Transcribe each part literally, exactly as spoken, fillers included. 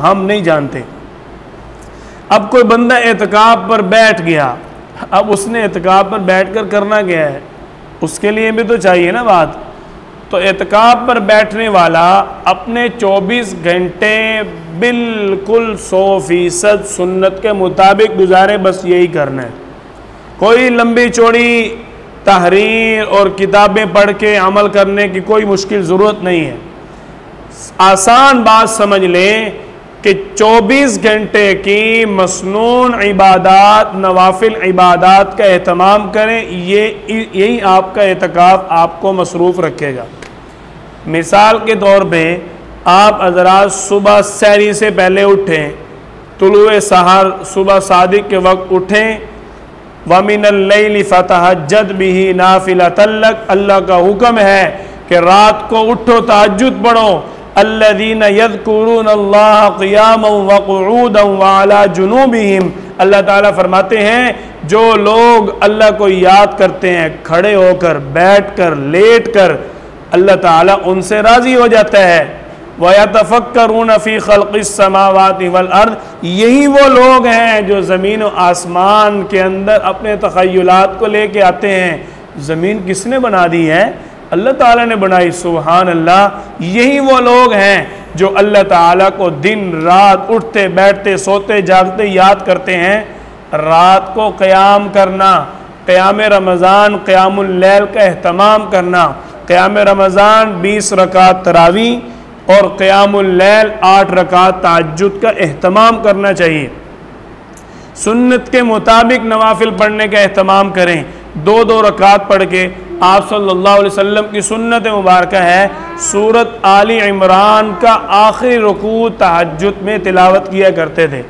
हम नहीं जानते। अब कोई बंदा एतकाब पर बैठ गया, अब उसने एतकाब पर बैठकर करना क्या है, उसके लिए भी तो चाहिए ना बात। तो एतकाब पर बैठने वाला अपने चौबीस घंटे बिल्कुल सौ फीसद सुन्नत के मुताबिक गुजारे, बस यही करना है। कोई लंबी चौड़ी तहरीर और किताबें पढ़ के अमल करने की कोई मुश्किल ज़रूरत नहीं है। आसान बात समझ लें कि चौबीस घंटे की मसनून इबादात, नवाफिल इबादात का एहतमाम करें, ये यही आपका एतकाफ़ आपको मसरूफ़ रखेगा। मिसाल के तौर पे आप हज़रात सुबह सहरी से पहले उठें, तुलुए सहर सुबह सादिक के वक्त उठें, वमिनल लैली फ़तहज्जद बिही नाफिलतन लक, अल्लाह का हुक्म है कि रात को उठो तहज्जुद पढ़ो। अल्लज़ीना यज़्कुरून अल्लाह क़ियामन व क़ुऊदन व अला जुनूबिहिम, अल्लाह ताला फरमाते हैं जो लोग अल्लाह को याद करते हैं खड़े होकर, बैठ कर, लेट कर, अल्लाह ताला उनसे राज़ी हो जाता है। व यतफ़क्करून फ़ी ख़ल्क़िस समावाति वल अर्द, यही वो लोग हैं जो ज़मीन व आसमान के अंदर अपने तख़य्युलात को लेके आते हैं। ज़मीन किसने बना दी है? अल्लाह ताला ने बनाई, सुभान अल्लाह। यही वो लोग हैं जो अल्लाह ताला को दिन रात उठते बैठते सोते जागते याद करते हैं। रात को क़याम करना, क़याम रमज़ान, क़यामुल लैल का अहतमाम करना। क़याम रमज़ान बीस रकात तरावी और क़यामुल लैल आठ रकात तहज्जुद का अहतमाम करना चाहिए। सुन्नत के मुताबिक नवाफिल पढ़ने का अहतमाम करें, दो दो रकात पढ़ के। आप सल्लल्लाहु अलैहि वसल्लम की सुन्नत मुबारक है, सूरत आली इमरान का आखिरी रुकू तहज्जुद में तिलावत किया करते थे।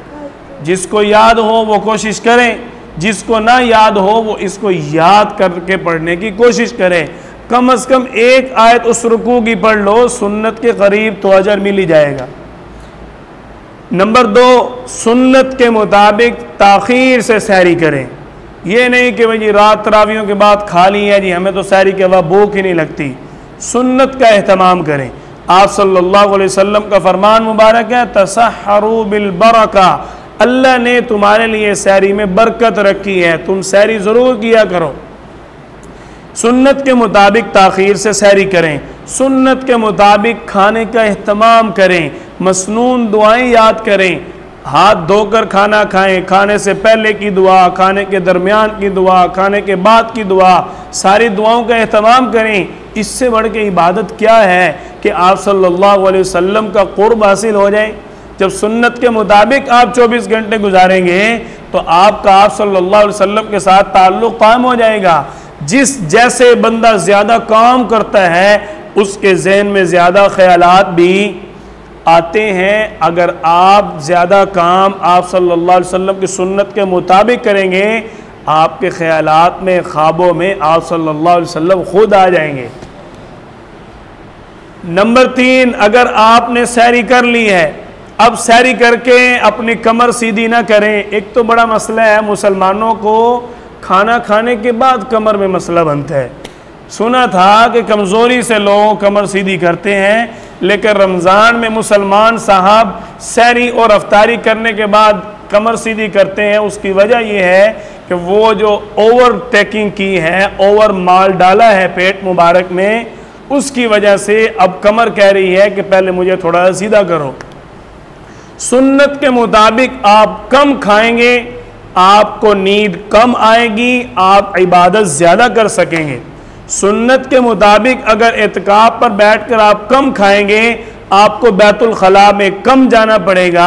जिसको याद हो वो कोशिश करें, जिसको ना याद हो वो इसको याद करके पढ़ने की कोशिश करें। कम से कम एक आयत उस रुकू की पढ़ लो, सुन्नत के करीब तो अजर मिल ही जाएगा। नंबर दो, सुन्नत के मुताबिक ताखीर से सहरी करें। ये नहीं कि भाई जी रात तरावियों के बाद खा ली है जी, हमें तो सहरी के बाद भूख ही नहीं लगती। सुन्नत का अहतमाम करें। आप सल्लल्लाहु अलैहि वसल्लम का फरमान मुबारक है, तसहरू बिल बरका, अल्लाह ने तुम्हारे लिए सहरी में बरकत रखी है, तुम सहरी ज़रूर किया करो। सुन्नत के मुताबिक ताखीर से सहरी करें। सुन्नत के मुताबिक खाने का अहतमाम करें, मसनून दुआएँ याद करें। हाथ धोकर खाना खाएं, खाने से पहले की दुआ, खाने के दरमियान की दुआ, खाने के बाद की दुआ, सारी दुआओं का अहतमाम करें। इससे बढ़ के इबादत क्या है कि आप सल्लल्लाहु अलैहि वसल्लम का क़ुर्ब हासिल हो जाए। जब सुन्नत के मुताबिक आप चौबीस घंटे गुजारेंगे तो आपका आप सल्लल्लाहु अलैहि वसल्लम के साथ ताल्लुक़ कायम हो जाएगा। जिस जैसे बंदा ज़्यादा काम करता है उसके जहन में ज़्यादा ख्यालात भी आते हैं। अगर आप ज़्यादा काम आप सल्लल्लाहु अलैहि वसल्लम की सुन्नत के मुताबिक करेंगे, आपके ख्यालात में, ख्वाबों में आप सल्लल्लाहु अलैहि वसल्लम खुद आ जाएंगे। नंबर तीन, अगर आपने सैरी कर ली है, अब सैरी करके अपनी कमर सीधी ना करें। एक तो बड़ा मसला है मुसलमानों को, खाना खाने के बाद कमर में मसला बनता है। सुना था कि कमज़ोरी से लोग कमर सीधी करते हैं, लेकिन रमज़ान में मुसलमान साहब सहरी और अफ्तारी करने के बाद कमर सीधी करते हैं। उसकी वजह यह है कि वो जो ओवर टेकिंग की है, ओवर माल डाला है पेट मुबारक में, उसकी वजह से अब कमर कह रही है कि पहले मुझे थोड़ा सीधा करो। सुन्नत के मुताबिक आप कम खाएंगे, आपको नींद कम आएगी, आप इबादत ज़्यादा कर सकेंगे। सुन्नत के मुताबिक अगर एतकाब पर बैठकर आप कम खाएंगे, आपको बैतुल खला में कम जाना पड़ेगा,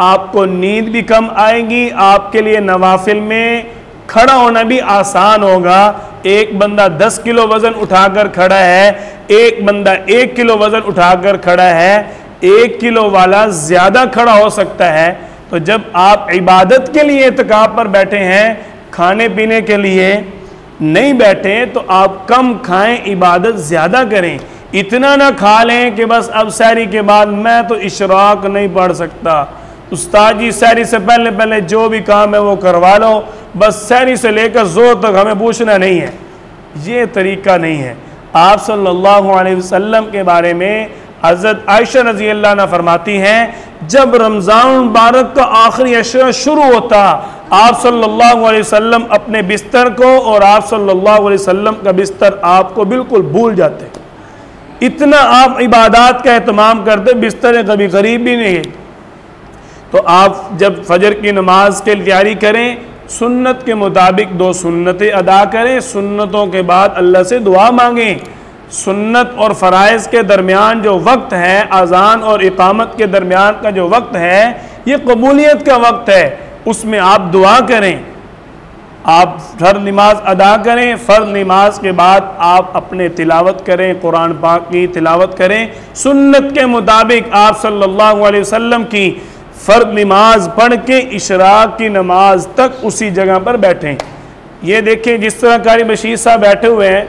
आपको नींद भी कम आएगी, आपके लिए नवाफिल में खड़ा होना भी आसान होगा। एक बंदा दस किलो वज़न उठाकर खड़ा है, एक बंदा एक किलो वज़न उठाकर खड़ा है, एक किलो वाला ज़्यादा खड़ा हो सकता है। तो जब आप इबादत के लिए एतकाब पर बैठे हैं, खाने पीने के लिए नहीं बैठे, तो आप कम खाएं, इबादत ज़्यादा करें। इतना ना खा लें कि बस अब सहरी के बाद मैं तो इशराक नहीं पढ़ सकता। उस्ताद जी सहरी से पहले पहले जो भी काम है वो करवा लो, बस सहरी से लेकर जोर तक हमें पूछना नहीं है। ये तरीका नहीं है। आप सल्लल्लाहु अलैहि वसल्लम के बारे में हज़रत आयशा रज़ी अल्लाह अन्हा फरमाती हैं, जब रमज़ान मुबारक का आखिरी अशरा शुरू होता, आप सल्लल्लाहु अलैहि वसल्लम अपने बिस्तर को और आप सल्लल्लाहु अलैहि वसल्लम का बिस्तर आपको बिल्कुल भूल जाते, इतना आप इबादत का एहतमाम करते, बिस्तर कभी करीब भी नहीं। तो आप जब फजर की नमाज के तैयारी करें, सुन्नत के मुताबिक दो सुन्नतें अदा करें, सुन्नतों के बाद अल्लाह से दुआ मांगें। सुन्नत और फ़राइज़ के दरमियान जो वक्त है, अजान और इकामत के दरमियान का जो वक्त है, ये कबूलियत का वक्त है, उसमें आप दुआ करें, आप हर नमाज अदा करें। फ़र्ज नमाज के बाद आप अपने तिलावत करें, कुरान पाक की तिलावत करें सुन्नत के मुताबिक। आप सल्लल्लाहु अलैहि वसल्लम की फ़र्ज नमाज पढ़ के इशराक की नमाज तक उसी जगह पर बैठें। ये देखें, जिस तरह कारी बशीर साहब बैठे हुए हैं,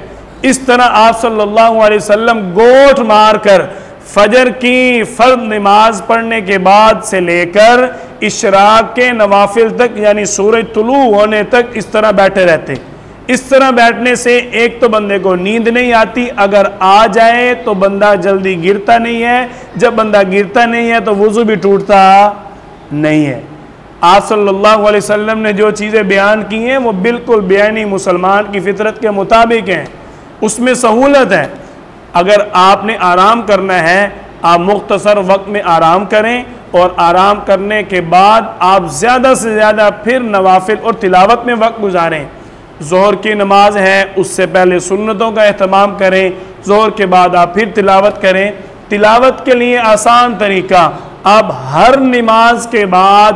इस तरह आप सल्लल्लाहु अलैहि वसल्लम गोठ मार कर फजर की फ़र्ज नमाज पढ़ने के बाद से लेकर इशराक के नवाफिल तक, यानी सूरज तुलू होने तक, इस तरह बैठे रहते। इस तरह बैठने से एक तो बंदे को नींद नहीं आती, अगर आ जाए तो बंदा जल्दी गिरता नहीं है, जब बंदा गिरता नहीं है तो वुज़ू भी टूटता नहीं है। आप सल्लल्लाहु अलैहि वसल्लम ने जो चीज़ें बयान की हैं वो बिल्कुल बयानी मुसलमान की फितरत के मुताबिक हैं, उसमें सहूलत है। अगर आपने आराम करना है, आप मुख्तसर वक्त में आराम करें, और आराम करने के बाद आप ज़्यादा से ज़्यादा फिर नवाफिल और तिलावत में वक्त गुजारें। ज़ोहर की नमाज है, उससे पहले सुन्नतों का अहतमाम करें, ज़ोहर के बाद आप फिर तिलावत करें। तिलावत के लिए आसान तरीका, आप हर नमाज के बाद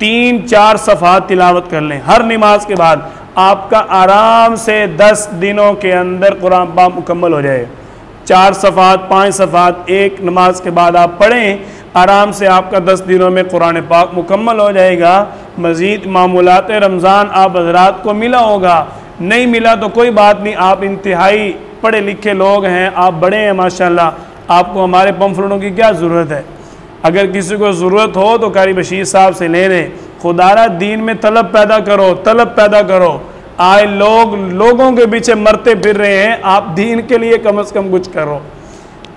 तीन चार सफ़ात तिलावत कर लें। हर नमाज के बाद आपका आराम से दस दिनों के अंदर कुरान पाक मुकम्मल हो जाए। चार सफ़ात पाँच सफ़ात एक नमाज के बाद आप पढ़ें, आराम से आपका दस दिनों में कुरान पाक मुकम्मल हो जाएगा। मज़ीद मामूलात रमज़ान आप हजरात को मिला होगा, नहीं मिला तो कोई बात नहीं, आप इंतहाई पढ़े लिखे लोग हैं, आप बड़े हैं माशाल्लाह, आपको हमारे पम्फलेटों की क्या ज़रूरत है। अगर किसी को ज़रूरत हो तो कारी बशीर साहब से ले लें। खुदारा दीन में तलब पैदा करो, तलब पैदा करो। आए लोग लोगों के पीछे मरते फिर रहे हैं, आप दीन के लिए कम अज़ कम कुछ करो।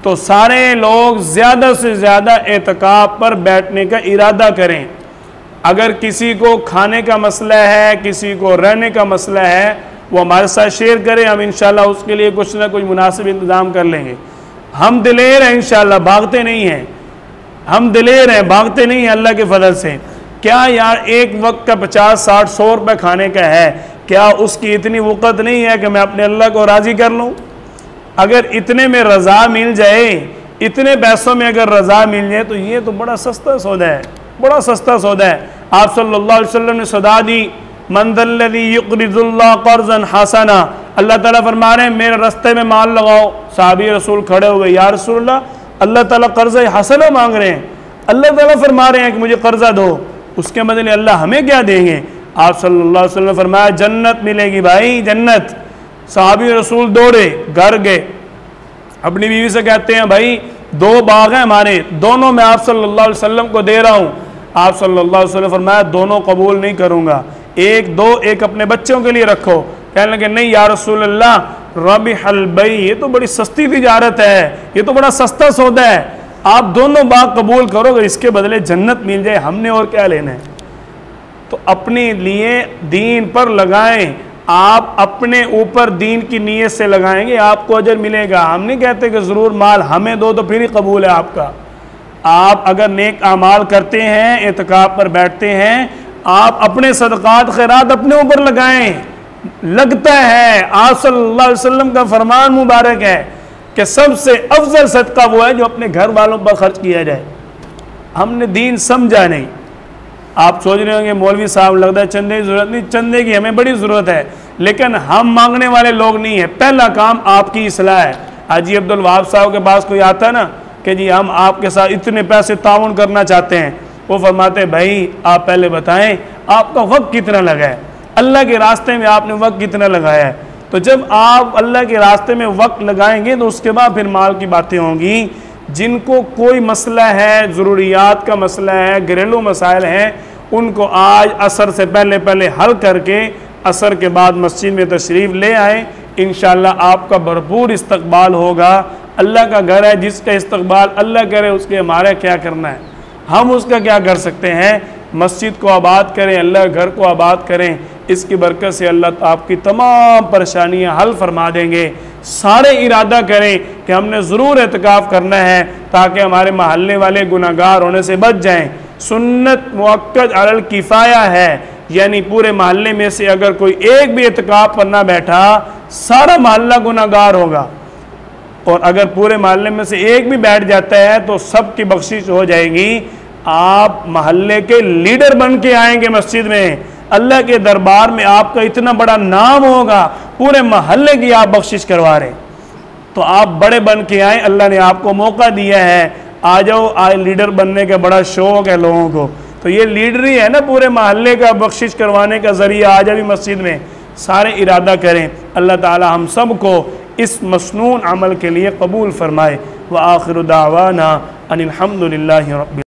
तो सारे लोग ज़्यादा से ज़्यादा एतकाब पर बैठने का इरादा करें। अगर किसी को खाने का मसला है, किसी को रहने का मसला है, वो हमारे साथ शेयर करें, हम इंशाल्लाह उसके लिए कुछ ना कुछ मुनासिब इंतज़ाम कर लेंगे। हम दिलेर हैं इंशाल्लाह, भागते नहीं हैं, हम दिलेर हैं, भागते नहीं हैं अल्लाह के फजल से। क्या यार एक वक्त का पचास साठ सौ रुपये खाने का है, क्या उसकी इतनी वक़्त नहीं है कि मैं अपने अल्लाह को राज़ी कर लूँ? अगर इतने में रज़ा मिल जाए, इतने पैसों में अगर रज़ा मिल जाए, तो ये तो बड़ा सस्ता सौदा है, बड़ा सस्ता सौदा है। आप सल्लल्लाहु अलैहि वसल्लम ने सदा दी, मन दल्लज़ी युक़रिज़ुल्लाह क़र्ज़न हसना। अल्लाह ताला फरमा रहे हैं, मेरे रास्ते में माल लगाओ। सहाबी रसूल खड़े हुए, या रसूल अल्लाह, अल्लाह ताला कर्ज़ हसना मांग रहे हैं, अल्लाह ताला फरमा रहे हैं कि मुझे कर्ज़ा दो, उसके बदले अल्लाह हमें क्या देंगे? आप सल्लल्लाहु अलैहि वसल्लम ने फरमाया, जन्नत मिलेगी भाई, जन्नत। सहाबी रसूल दौड़े, घर गए, अपनी बीवी से कहते हैं, भाई दो बाग हैं हमारे, दोनों में आप सल्लल्लाहु अलैहि वसल्लम को दे रहा हूँ। आप सल्लल्लाहु अलैहि वसल्लम ने फरमाया, दोनों कबूल नहीं करूँगा, एक दो, एक अपने बच्चों के लिए रखो। कहने लगे, नहीं या रसूल अल्लाह, रबिहल बई, ये तो बड़ी सस्ती तिजारत है, ये तो बड़ा सस्ता सौदा है, आप दोनों बाग कबूल करो, अगर इसके बदले जन्नत मिल जाए, हमने और क्या लेना है? तो अपने लिए दीन पर लगाएं, आप अपने ऊपर दीन की नीयत से लगाएंगे, आपको अजर मिलेगा। हम नहीं कहते कि ज़रूर माल हमें दो तो फिर ही कबूल है आपका। आप अगर नेक अमाल करते हैं, एतकाब पर बैठते हैं, आप अपने सदक़ात खैरात अपने ऊपर लगाएं। लगता है आप सल्लल्लाहु अलैहि वसल्लम का फरमान मुबारक है कि सबसे अफजल सदका वो है जो अपने घर वालों पर खर्च किया जाए। हमने दीन समझा नहीं। आप सोच रहे होंगे मौलवी साहब, लगता है चंदे की ज़रूरत नहीं, चंदे की हमें बड़ी ज़रूरत है, लेकिन हम मांगने वाले लोग नहीं हैं। पहला काम आपकी इसलाह है। हाजी अब्दुल वहाब साहब के पास कोई आता है ना कि जी हम आपके साथ इतने पैसे ताउन करना चाहते हैं, वो फरमाते हैं, भाई आप पहले बताएं आपका वक्त कितना लगा है, अल्लाह के रास्ते में आपने वक्त कितना लगाया है। तो जब आप अल्लाह के रास्ते में वक्त लगाएंगे तो उसके बाद फिर माल की बातें होंगी। जिनको कोई मसला है, ज़रूरियात का मसला है, घरेलू मसाइल हैं, उनको आज असर से पहले पहले हल करके असर के बाद मस्जिद में तशरीफ़ ले आए। इंशाल्लाह आपका भरपूर इस्तकबाल होगा, अल्लाह का घर है जिसका इस्तकबाल अल्लाह करे, उसके हमारा क्या करना है, हम उसका क्या कर सकते हैं। मस्जिद को आबाद करें, अल्लाह घर को आबाद करें, इसकी बरकत से अल्लाह आपकी तमाम परेशानियां हल फरमा देंगे। सारे इरादा करें कि हमने ज़रूर एहतिकाफ़ करना है ताकि हमारे मोहल्ले वाले गुनाहगार होने से बच जाएं। सुन्नत मुअक्कद अल किफ़ाया है, यानी पूरे मोहल्ले में से अगर कोई एक भी एहतिकाफ़ करना बैठा सारा मोहल्ला गुनाहगार होगा, और अगर पूरे मोहल्ले में से एक भी बैठ जाता है तो सब की बख्शिश हो जाएगी। आप मोहल्ले के लीडर बन के आएंगे मस्जिद में, अल्लाह के दरबार में आपका इतना बड़ा नाम होगा, पूरे महल्ले की आप बख्शिश करवा रहे, तो आप बड़े बन के आए। अल्लाह ने आपको मौका दिया है, आ जाओ। आज लीडर बनने का बड़ा शौक़ है लोगों को, तो ये लीडर ही है ना पूरे महल्ले का बख्शिश करवाने का ज़रिया। आ जाओ मस्जिद में, सारे इरादा करें। अल्लाह ताला हम सब को इस मसनून अमल के लिए कबूल फरमाए। व आखिर दावाना अनिल हम्दुलिल्लाहि रब्बिल आलमीन।